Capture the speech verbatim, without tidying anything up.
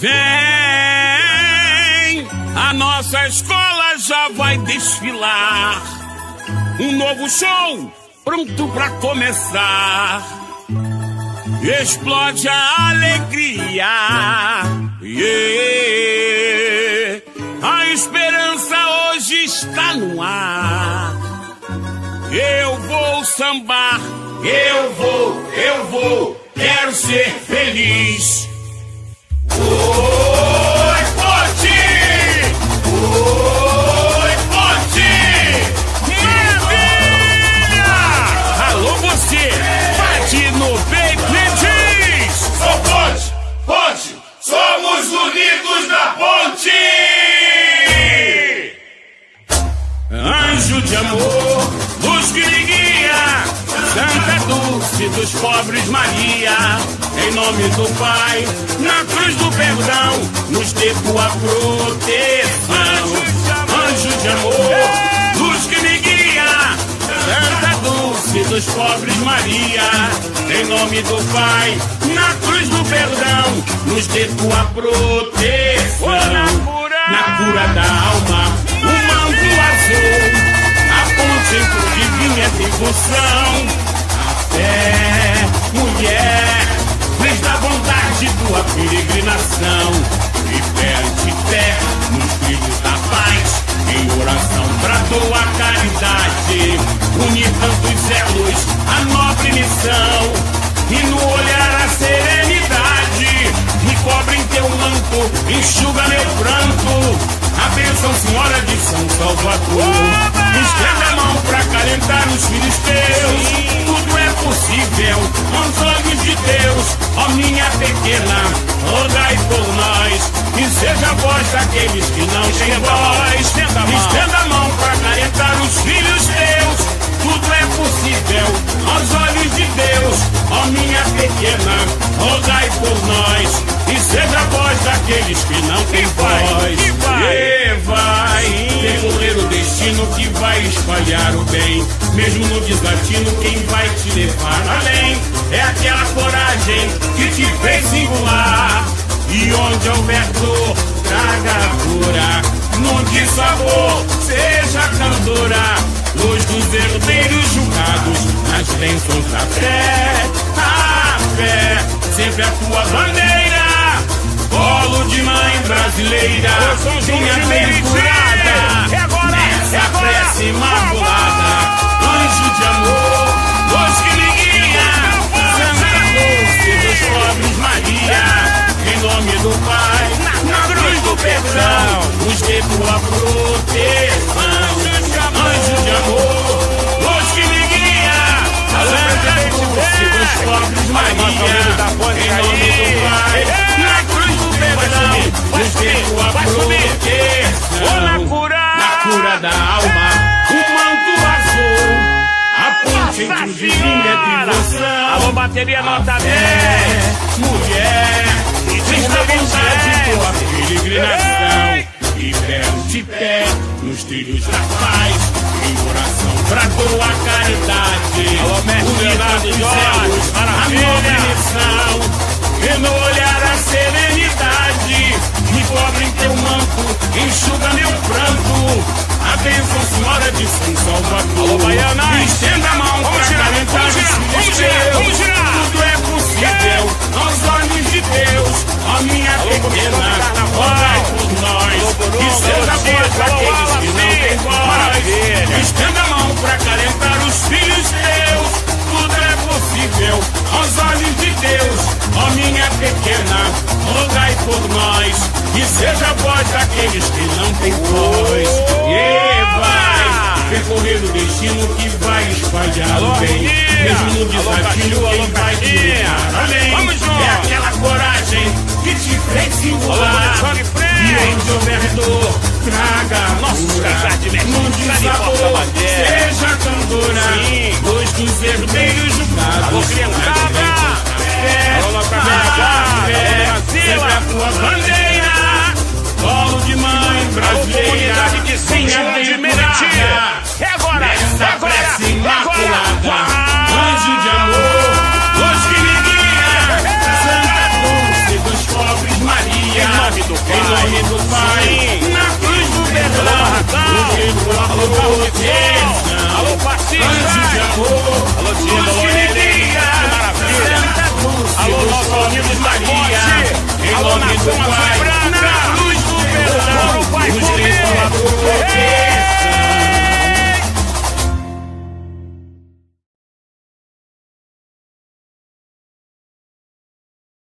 Vem, a nossa escola já vai desfilar. Um novo show pronto pra começar. Explode a alegria, yeah. A esperança hoje está no ar. Eu vou sambar, eu vou, eu vou, quero ser feliz. Oi, forte! Oi, forte! Maravilha! Alô, você! Bate no peito e diz! Sou Ponte! Ponte! Somos unidos na ponte! Anjo de amor, luz que me guia, Santa Dulce dos Pobres Maria. Em nome do Pai, na cruz do perdão, nos dê tua proteção. Anjo de amor, luz que me guia, Santa Dulce dos Pobres Maria. Em nome do Pai, na cruz do perdão, nos dê tua proteção. Na cura da alma, o manto azul, a ponte entre divina devoção. A fé, mulher, fez da vontade tua peregrinação, e fé ante fé, nos trilhos da paz, em oração pra tua caridade, unir tantos elos, a nobre missão, e no olhar a serenidade, me cobre em teu manto, enxuga meu pranto, a bênção Senhora de São Salvador. Estenda a mão pra calentar os filhos teus, tudo é possível aos olhos de Deus. Ó minha pequena, rogai por nós, e seja a voz daqueles que não têm voz. Estenda a mão pra calentar os filhos teus, tudo é possível aos olhos de Deus. Ó minha pequena, rogai por nós, e seja a voz daqueles que não têm voz. E vai percorrer o destino que vai espalhar o bem, mesmo no desatino quem vai te levar além é aquela coragem que te fez singular. E onde houver dor, traga cura, num dissabor, seja cantora, luz dos herdeiros julgados, nas bênçãos da fé. A fé sempre a tua bandeira, colo de mãe brasileira, minha bem-curada, é agora, nessa é agora, prece imaculada. Anjo de amor, luz que me guia, Santa Dulce dos Pobres Maria. Em nome do Pai, na cruz do perdão, nos dê tua proteção. Anjo de amor, luz que me guia, Santa Dulce dos Pobres Maria. Em nome do Pai, na cruz do perdão, nos dê tua proteção. Na cura da alma, o manto azul, a ponte entre divina devoção. Alô, bateria nota dez, mulher, e fez da vontade tua peregrinação, e pé ante pé, nos trilhos da paz, em oração pra tua caridade. Alô, mestre dos céus, para a nobre missão, e no olhar a serenidade, me cobre em teu manto, enxuga meu pranto, a bênção Senhora de São Salvador. Alô, Baiana, estenda a mão pra calentar os filhos teus, tudo é possível aos olhos de Deus. Ó minha pequena, orai por nós, que seja a voz daqueles que não tem voz. Estenda a mão pra calentar os filhos teus, tudo é possível aos olhos de Deus. Ó minha pequena, rogai por nós, e seja a voz daqueles que não tem voz. E vai percorrer o destino que vai espalhar o bem, mesmo no desafio quem vai te levar além é aquela coragem que te fez singular. E onde houver dor, traga a cura, num dissabor, seja cantora, luz dos herdeiros julgados, sempre a tua bandeira, colo de mãe brasileira, minha bem-curada, é agora, nessa prece imaculada. Anjo de amor, luz que me guia, Santa Dulce dos Pobres Maria. donação a